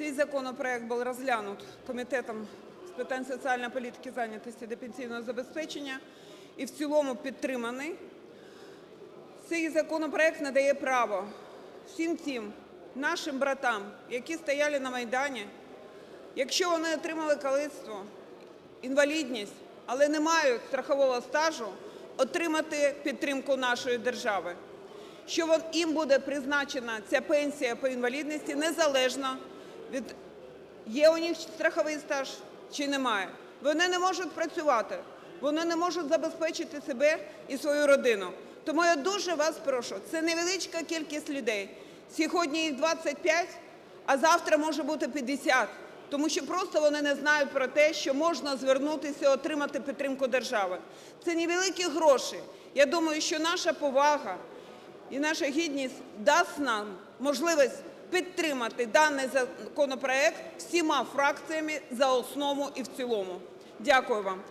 Цей законопроект був розглянут Комітетом з питань соціальної політики, зайнятості та пенсійного забезпечення і в цілому підтриманий. Цей законопроект надає право всім тим нашим братам, які стояли на Майдані, якщо вони отримали каліцтво, інвалідність, але не мають страхового стажу, отримати підтримку нашої держави. Що їм буде призначена ця пенсія по інвалідності незалежно від є у них страховий стаж чи немає. Вони не можуть працювати, вони не можуть забезпечити себе і свою родину. Тому я дуже вас прошу, це невеличка кількість людей. Сьогодні їх 25, а завтра може бути 50. Тому що просто вони не знають про те, що можна звернутися і отримати підтримку держави. Це невеликі гроші. Я думаю, що наша повага і наша гідність дасть нам можливість підтримати даний законопроект всіма фракціями за основу і в цілому. Дякую вам.